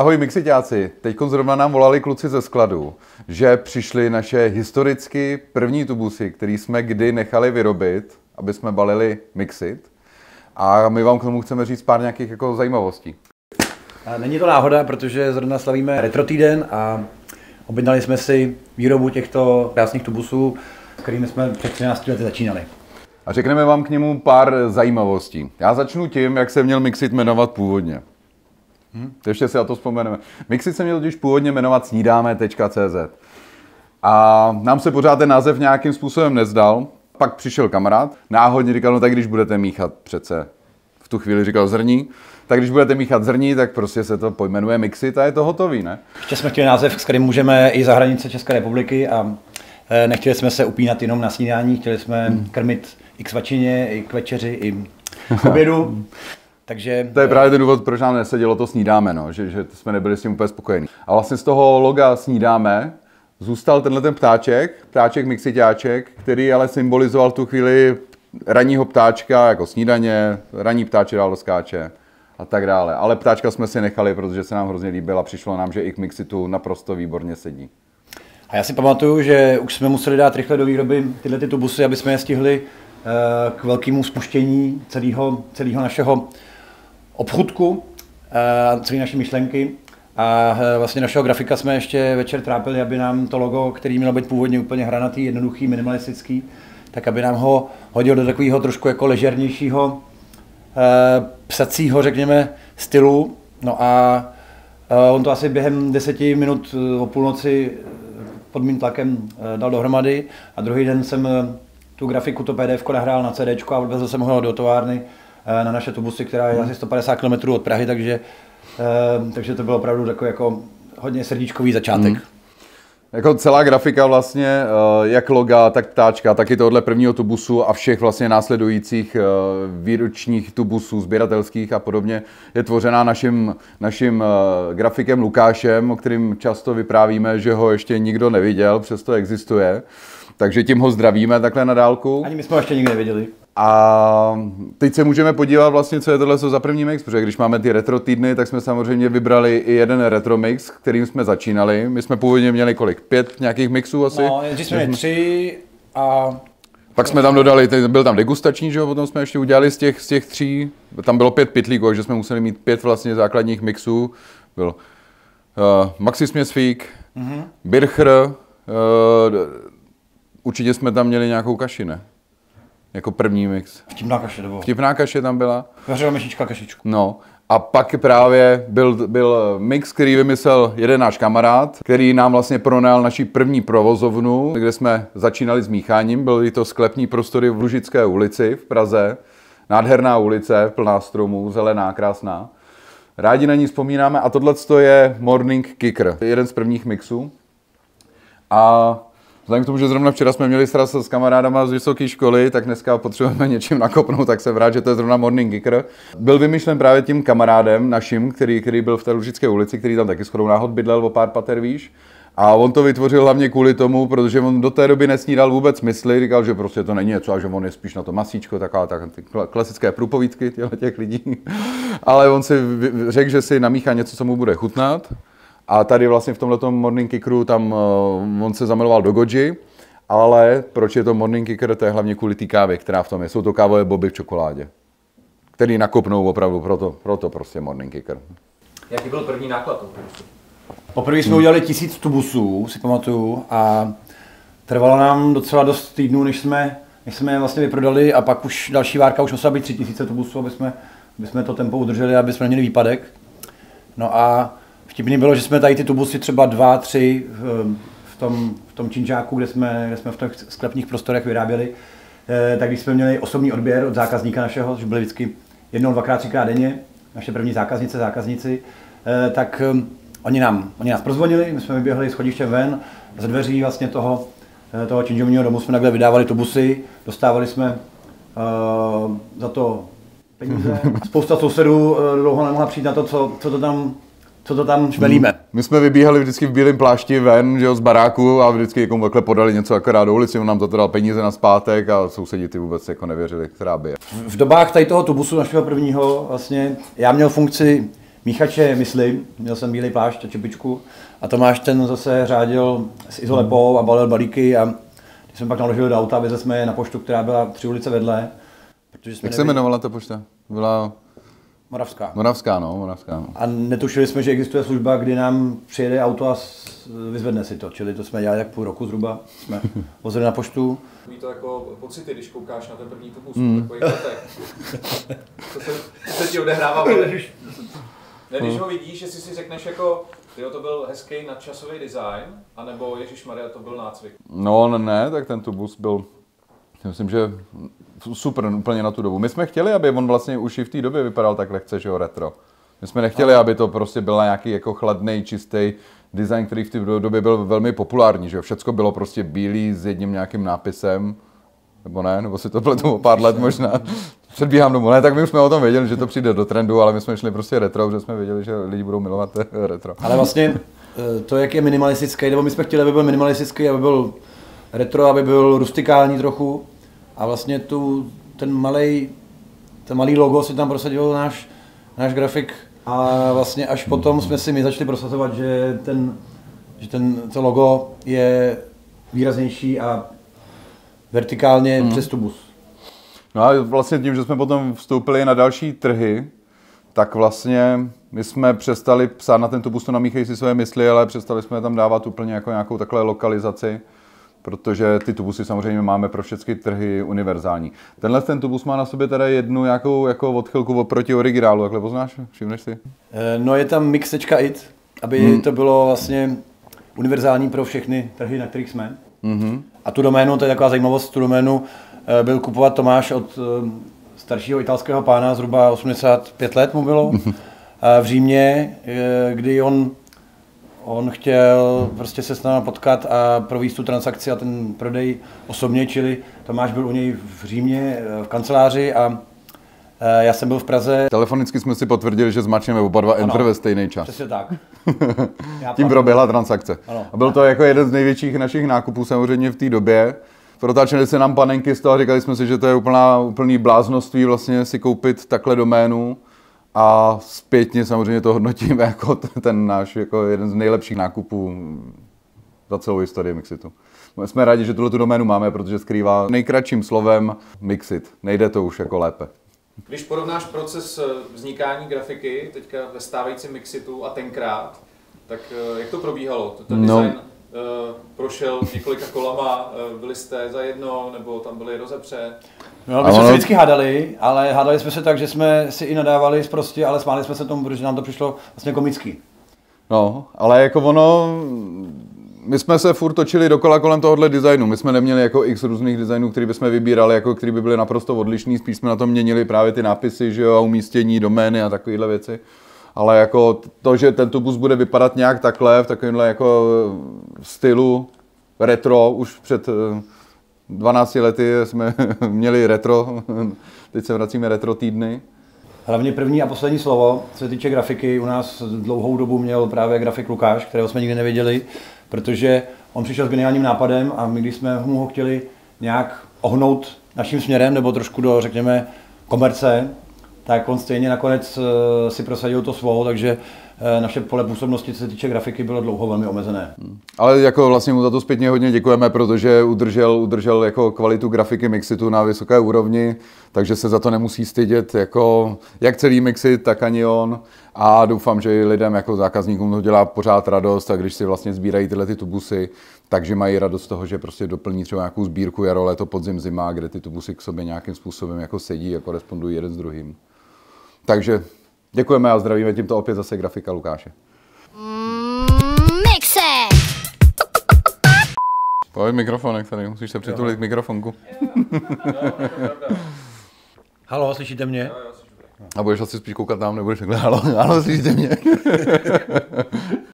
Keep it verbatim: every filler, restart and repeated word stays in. Ahoj mixiťáci, teďkon zrovna nám volali kluci ze skladu, že přišly naše historicky první tubusy, který jsme kdy nechali vyrobit, aby jsme balili Mixit. A my vám k tomu chceme říct pár nějakých jako zajímavostí. Není to náhoda, protože zrovna slavíme Retro Týden a objednali jsme si výrobu těchto krásných tubusů, s kterými jsme před třinácti lety začínali. A řekneme vám k němu pár zajímavostí. Já začnu tím, jak se měl Mixit jmenovat původně. Hmm. Ještě si na to vzpomeneme. Mixit se měl totiž původně jmenovat Snídáme tečka cé zet. A nám se pořád ten název nějakým způsobem nezdal. Pak přišel kamarád, náhodně říkal, no tak když budete míchat přece, v tu chvíli říkal zrní, tak když budete míchat zrní, tak prostě se to pojmenuje Mixit a je to hotový, ne? Ještě jsme chtěli název, s kterým můžeme i za hranice České republiky a nechtěli jsme se upínat jenom na snídání, chtěli jsme hmm. krmit i k svačině, i k večeři, i k obědu. Takže... To je právě ten důvod, proč nám nesedělo to snídáme, no, že, že jsme nebyli s tím úplně spokojení. A vlastně z toho loga snídáme zůstal tenhle ten ptáček, ptáček mixiťáček, který ale symbolizoval tu chvíli ranního ptáčka jako snídaně, ranní ptáče dál doskáče a tak dále. Ale ptáčka jsme si nechali, protože se nám hrozně líbil a přišlo nám, že i k Mixitu naprosto výborně sedí. A já si pamatuju, že už jsme museli dát rychle do výroby tyhle ty tubusy, aby jsme je stihli k velkému spuštění celého, celého našeho obchůdku, celé naší myšlenky a vlastně našeho grafika jsme ještě večer trápili, aby nám to logo, který mělo být původně úplně hranatý, jednoduchý, minimalistický, tak aby nám ho hodil do takového trošku jako ležernějšího psacího, řekněme, stylu. No a on to asi během deseti minut o půlnoci pod mým tlakem dal dohromady a druhý den jsem tu grafiku, to pé dé efko nahrál na cé déčko a odvezl jsem ho do továrny na naše tubusy, která je asi sto padesát kilometrů od Prahy, takže, takže to bylo opravdu takový jako hodně srdíčkový začátek. Mm. Jako celá grafika vlastně, jak loga, tak ptáčka, tak i tohohle prvního tubusu a všech vlastně následujících výročních tubusů, sběratelských a podobně, je tvořená naším, naším grafikem Lukášem, o kterým často vyprávíme, že ho ještě nikdo neviděl, přesto existuje. Takže tím ho zdravíme takhle na dálku. Ani my jsme ho ještě nikdy neviděli. A teď se můžeme podívat vlastně, co je tohle za první mix, protože když máme ty retro týdny, tak jsme samozřejmě vybrali i jeden retro mix, kterým jsme začínali. My jsme původně měli kolik? Pět nějakých mixů asi? No, když jsme měli tři a... Pak jsme tam dodali, byl tam degustační, že jo, potom jsme ještě udělali z těch, z těch tří. Tam bylo pět pitlíků, takže jsme museli mít pět vlastně základních mixů. Byl uh, Maxi Směsvík, mm-hmm. Bircher, uh, určitě jsme tam měli nějakou kaši, ne? Jako první mix. Vtipná kaše to bylo. Vtipná kaše tam byla. Vařila myšička kašičku. No. A pak právě byl, byl mix, který vymyslel jeden náš kamarád, který nám vlastně pronajal naši první provozovnu, kde jsme začínali s mícháním. Byly to sklepní prostory v Lužické ulici v Praze. Nádherná ulice, plná stromů, zelená, krásná. Rádi na ní vzpomínáme. A tohle je Morning Kicker. Jeden z prvních mixů. A... Vzhledem k tomu, že zrovna včera jsme měli sraz s kamarádama z vysoké školy, tak dneska potřebujeme něčím nakopnout, tak jsem rád, že to je zrovna Morning Kicker. Byl vymyšlen právě tím kamarádem naším, který, který byl v té Lužické ulici, který tam taky shodou náhod bydlel o pár pater výš. A on to vytvořil hlavně kvůli tomu, protože on do té doby nesnídal vůbec mysli, říkal, že prostě to není něco a že on je spíš na to masíčko, taková tak, klasické průpovídky těch lidí. Ale on si řekl, že si namíchá něco, co mu bude chutnat. A tady vlastně v tomto Morning Kickeru, tam uh, on se zamiloval do goji, ale proč je to Morning Kicker, to je hlavně kvůli té kávě, která v tom je. Jsou to kávové boby v čokoládě, který nakopnou opravdu, proto, proto prostě Morning Kicker. Jaký byl první náklad? Poprvé jsme hmm. udělali tisíc tubusů, si pamatuju, a trvalo nám docela dost týdnů, než jsme, než jsme je vlastně vyprodali a pak už další várka už musela být tři tisíce tubusů, aby jsme, aby jsme to tempo udrželi, aby jsme měli výpadek. No a vtipný bylo, že jsme tady ty tubusy třeba dva, tři v tom, v tom činžáku, kde jsme, kde jsme v těch sklepních prostorech vyráběli, tak když jsme měli osobní odběr od zákazníka našeho, že byli vždycky jednou, dvakrát, třikrát denně, naše první zákaznice, zákazníci, tak oni, nám, oni nás prozvonili, my jsme vyběhli schodištěm ven, ze dveří vlastně toho, toho činžovního domu jsme takhle vydávali tubusy, dostávali jsme uh, za to peníze. Spousta sousedů dlouho nemohla přijít na to, co, co to tam Co to tam šmelíme? Hmm. My jsme vybíhali vždycky v bílém plášti ven, že jo, z baráku a vždycky někomu takhle podali něco akorát do ulici, on nám za to dal peníze na zpátek a sousedí ty vůbec jako nevěřili, která by je. V dobách tady toho tubusu našeho prvního vlastně, já měl funkci míchače, myslím, měl jsem bílý plášť a čepičku a Tomáš ten zase řádil s izolepou a balil balíky a když jsme pak naložili do auta, vezli jsme je na poštu, která byla tři ulice vedle. Protože jsme Jak nevěděli... se jmenovala ta pošta? Byla... Moravská. Moravská, no, Moravská. No. A netušili jsme, že existuje služba, kdy nám přijede auto a vyzvedne si to. Čili to jsme dělali tak půl roku zhruba, jsme vozili na poštu. Mí to jako pocity, když koukáš na ten první pokus, mm. takových letech. Co se, se ti odehrává? Ne, když ho vidíš, jestli si řekneš jako, tyjo, to byl hezký nadčasový design, anebo ježišmarja, to byl nácvik. No ne, tak ten tubus byl, myslím, že super úplně na tu dobu. My jsme chtěli, aby on vlastně už i v té době vypadal tak lehce, že jo, retro. My jsme nechtěli, aby to prostě byl nějaký jako chladný, čistý design, který v té době byl velmi populární, že jo. Všecko bylo prostě bílý s jedním nějakým nápisem, nebo ne, nebo si to bylo tomu pár let možná. Předbíhám domů, ne, tak my už jsme o tom věděli, že to přijde do trendu, ale my jsme šli prostě retro, že jsme věděli, že lidi budou milovat retro. Ale vlastně to, jak je minimalistický, nebo my jsme chtěli, aby byl minimalistický, aby byl retro, aby byl rustikální trochu. A vlastně tu, ten, malej, ten malý logo si tam prosadil náš, náš grafik a vlastně až potom jsme si my začali prosazovat, že, ten, že ten, to logo je výraznější a vertikálně mm. přes tubus. No a vlastně tím, že jsme potom vstoupili na další trhy, tak vlastně my jsme přestali psát na ten tubus, to namíchají si své mysli, ale přestali jsme tam dávat úplně jako nějakou takhle lokalizaci. Protože ty tubusy samozřejmě máme pro všechny trhy univerzální. Tenhle ten tubus má na sobě teda jednu jakou jako odchylku oproti originálu, takhle poznáš? Všimneš si? No je tam mix tečka it, aby hmm. to bylo vlastně univerzální pro všechny trhy, na kterých jsme. Hmm. A tu doménu, to je taková zajímavost, tu doménu byl kupovat Tomáš od staršího italského pána, zhruba osmdesát pět let mu bylo, v Římě, kdy on On chtěl prostě se s námi potkat a provést tu transakci a ten prodej osobně, čili Tomáš byl u něj v Římě, v kanceláři a já jsem byl v Praze. Telefonicky jsme si potvrdili, že zmačneme oba dva enter ve stejný čas. Přesně tak. Tím proběhla transakce. Ano. A byl to jako jeden z největších našich nákupů samozřejmě v té době. Protáčeli se nám panenky z toho a říkali jsme si, že to je úplná, úplný bláznoství vlastně si koupit takhle doménu. A zpětně samozřejmě to hodnotíme jako ten náš jako jeden z nejlepších nákupů za celou historii Mixitu. Jsme rádi, že tuto doménu máme, protože skrývá nejkratším slovem Mixit. Nejde to už jako lépe. Když porovnáš proces vznikání grafiky teďka ve stávajícím Mixitu a tenkrát, tak jak to probíhalo? Ten design no. prošel několika kolama, byli jste za jedno, nebo tam byli rozepře? No, my jsme se vždycky hádali, ale hádali jsme se tak, že jsme si i nadávali zprostě, ale smáli jsme se tomu, protože nám to přišlo vlastně komický. No, ale jako ono, my jsme se furt točili dokola kolem tohohle designu. My jsme neměli jako x různých designů, který bychom vybírali, jako který by byly naprosto odlišný, spíš jsme na tom měnili právě ty nápisy, že jo, a umístění, domény a takovéhle věci. Ale jako to, že ten tubus bude vypadat nějak takhle, v takovémhle jako stylu retro, už před dvanácti lety jsme měli retro, teď se vracíme retro týdny. Hlavně první a poslední slovo, co se týče grafiky, u nás dlouhou dobu měl právě grafik Lukáš, kterého jsme nikdy nevěděli, protože on přišel s geniálním nápadem a my, když jsme mu ho chtěli nějak ohnout naším směrem, nebo trošku do, řekněme, komerce, tak on stejně nakonec si prosadil to slovo, takže naše pole působnosti, co se týče grafiky, bylo dlouho velmi omezené. Ale jako vlastně mu za to zpětně hodně děkujeme, protože udržel, udržel jako kvalitu grafiky Mixitu na vysoké úrovni, takže se za to nemusí stydět jako jak celý Mixit, tak ani on. A doufám, že i lidem jako zákazníkům to dělá pořád radost, a když si vlastně sbírají tyhle ty tubusy, takže mají radost z toho, že prostě doplní třeba nějakou sbírku jaro, léto, podzim, zima, kde ty tubusy k sobě nějakým způsobem jako sedí a korespondují jeden s druhým. Takže děkujeme a zdravíme tímto opět zase grafika Lukáše. Mixe! Pojď mikrofonek tady, musíš se přitulit k mikrofonku. Haló, slyšíte mě? A budeš asi spíš koukat tam, nebudeš takhle, haló, haló, slyšíte mě?